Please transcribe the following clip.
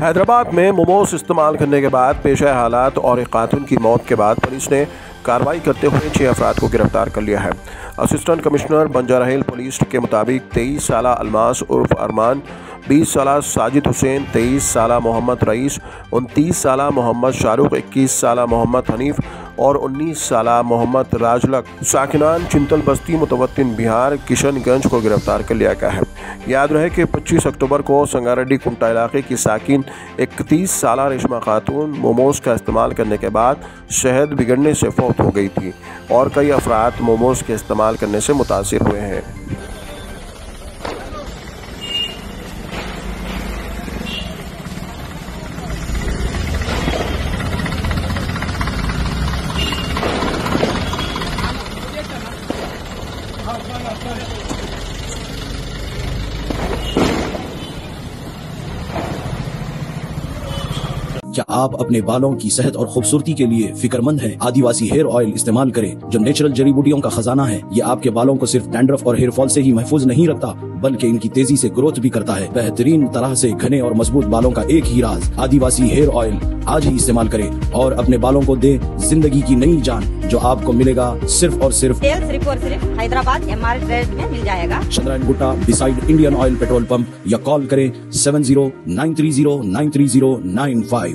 हैदराबाद में मोमोज़ इस्तेमाल करने के बाद पेश आए हालात और एक खातून की मौत के बाद पुलिस ने कार्रवाई करते हुए 6 अफराद को गिरफ्तार कर लिया है। असिस्टेंट कमिश्नर बंजारहैल पुलिस के मुताबिक 23 साल अलमाश उर्फ अरमान, 20 साल साजिद हुसैन, 23 साल मोहम्मद रईस, 29 साल मोहम्मद शाहरुख, 21 साल मोहम्मद हनीफ और 19 साल मोहम्मद राजलक साकिनान चिंतल बस्ती मुतवत्तिन बिहार किशनगंज को गिरफ्तार कर लिया गया है। याद रहे कि 25 अक्टूबर को संगारेडी कुंटा इलाके की साकिन 31 साल रेशमा खातून मोमोज़ का इस्तेमाल करने के बाद शहद बिगड़ने से फौत हो गई थी और कई अफराद मोमोज़ के इस्तेमाल करने से मुतासिर हुए हैं। क्या आप अपने बालों की सेहत और खूबसूरती के लिए फिक्रमंद हैं? आदिवासी हेयर ऑयल इस्तेमाल करें जो नेचुरल जड़ी बूटियों का खजाना है। ये आपके बालों को सिर्फ डैंड्रफ और हेयर फॉल से ही महफूज नहीं रखता बल्कि इनकी तेजी से ग्रोथ भी करता है। बेहतरीन तरह से घने और मजबूत बालों का एक ही राज, आदिवासी हेयर ऑयल। आज ही इस्तेमाल करें और अपने बालों को दे जिंदगी की नई जान, जो आपको मिलेगा सिर्फ और सिर्फ हैदराबाद MRS में मिल जाएगा। Chandrayangutta beside Indian oil petrol pump या कॉल करें 7093093095।